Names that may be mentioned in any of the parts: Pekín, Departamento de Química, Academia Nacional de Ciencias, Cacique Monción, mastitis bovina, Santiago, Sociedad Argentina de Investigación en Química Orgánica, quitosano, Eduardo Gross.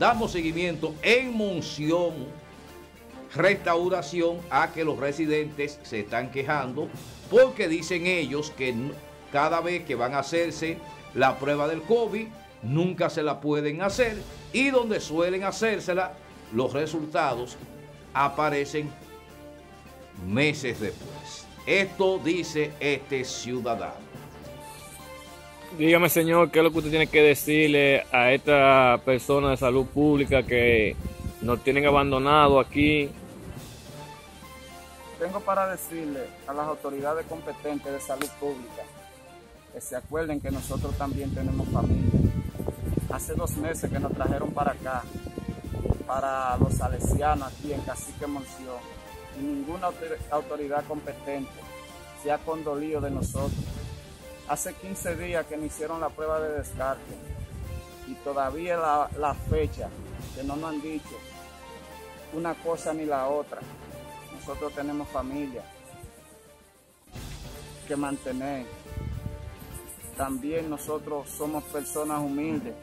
Damos seguimiento en Monción, Restauración, a que los residentes se están quejando porque dicen ellos que cada vez que van a hacerse la prueba del COVID, nunca se la pueden hacer y donde suelen hacérsela, los resultados aparecen meses después. Esto dice este ciudadano. Dígame, señor, ¿qué es lo que usted tiene que decirle a esta persona de salud pública que nos tienen abandonado aquí? Tengo para decirle a las autoridades competentes de salud pública que se acuerden que nosotros también tenemos familia. Hace 2 meses que nos trajeron para acá, para los salesianos aquí en Cacique Monción, y ninguna autoridad competente se ha condolido de nosotros. Hace 15 días que me hicieron la prueba de descarte y todavía la fecha que no nos han dicho una cosa ni la otra. Nosotros tenemos familia que mantener. También nosotros somos personas humildes.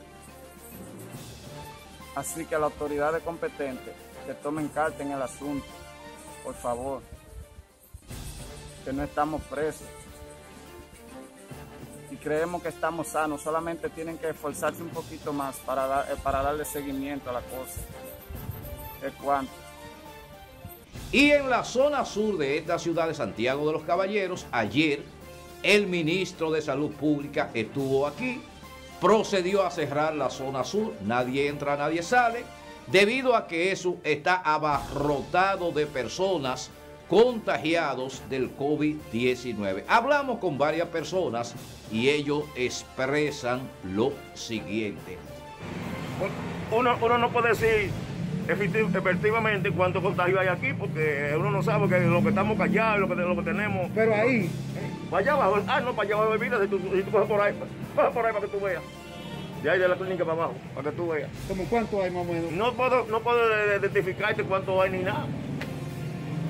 Así que a las autoridades competentes que tomen carta en el asunto, por favor, que no estamos presos. Y creemos que estamos sanos, solamente tienen que esforzarse un poquito más para darle seguimiento a la cosa. Es cuanto. Y en la zona sur de esta ciudad de Santiago de los Caballeros, ayer el ministro de Salud Pública estuvo aquí, procedió a cerrar la zona sur, nadie entra, nadie sale, debido a que eso está abarrotado de personas contagiados del COVID-19. Hablamos con varias personas y ellos expresan lo siguiente. Uno no puede decir efectivamente cuántos contagios hay aquí, porque uno no sabe que lo que estamos callados, lo que tenemos. Pero ahí, para allá abajo, no, para allá abajo de vida, si tú coges por ahí, para que tú veas. De ahí de la clínica para abajo, para que tú veas. ¿Cómo cuánto hay más o menos? No puedo identificarte cuánto hay ni nada.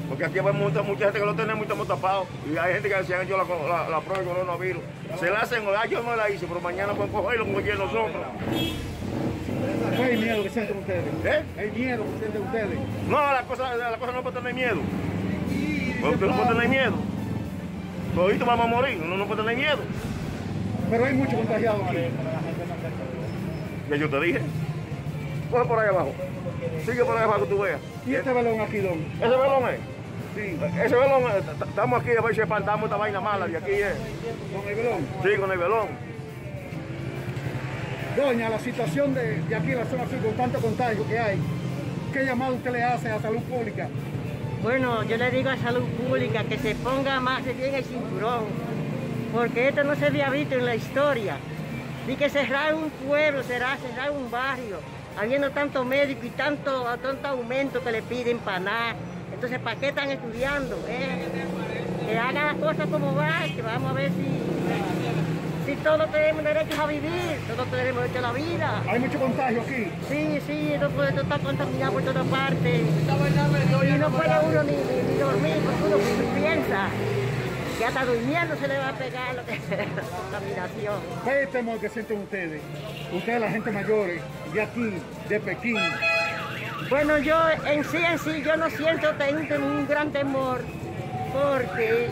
Porque aquí hay mucha gente que lo tenemos y estamos tapados. Y hay gente que se han hecho la prueba de coronavirus. Se la hacen, yo no la hice, pero mañana pueden cogerlo como quieren nosotros. ¿Hay miedo que sienten ustedes? ¿Eh? ¿Hay miedo que sienten ustedes? No, la cosa no puede tener miedo. Usted no puede tener miedo. Todito vamos a morir, uno no puede tener miedo. Pero hay muchos contagiados aquí. Ya yo te dije. Coge por ahí abajo. Sigue por ahí abajo que tú veas. ¿Y este balón aquí, don? ¿Ese balón es? Sí. Ese balón, estamos aquí a ver si espantamos esta vaina mala de aquí es. ¿Con el balón? Sí, con el balón. Doña, la situación de aquí en la zona sur con tanto contagio que hay, ¿qué llamado usted le hace a Salud Pública? Bueno, yo le digo a Salud Pública que se ponga más bien el cinturón, porque esto no se había visto en la historia. Y que cerrar un pueblo será cerrar un barrio, habiendo tanto médico y tanto aumento que le piden para nada. Entonces, ¿para qué están estudiando? Que hagan las cosas como van, que vamos a ver si todos tenemos derecho a vivir, todos tenemos derecho a la vida. ¿Hay mucho contagio aquí? Sí, esto está contaminado por todas partes. Y no puede uno ni dormir, porque uno piensa. Ya está durmiendo, se le va a pegar lo que es la contaminación. ¿Cuál es el temor que sienten ustedes? Ustedes, la gente mayor, de aquí, de Pekín. Bueno, yo en sí, yo no siento un gran temor, porque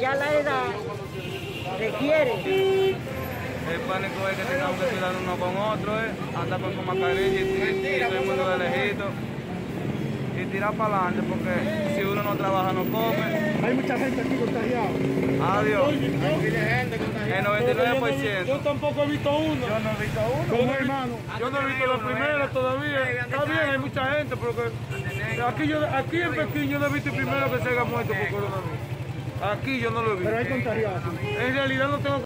ya la edad requiere. El pánico es que tengamos que cuidar uno con otro, andar con mascarilla y todo el mundo de lejito. Y tirar para adelante, porque si uno no trabaja, no come. Hay mucha gente aquí contagiada. Adiós. El 99%. Yo tampoco he visto uno. Yo no he visto uno. ¿Cómo, hermano? Yo no he visto la primera todavía. Está bien, hay mucha gente, pero aquí en Pekín yo no he visto el primero que se haya muerto por coronavirus. Aquí yo no lo he visto. Pero hay contagiados. En realidad no tengo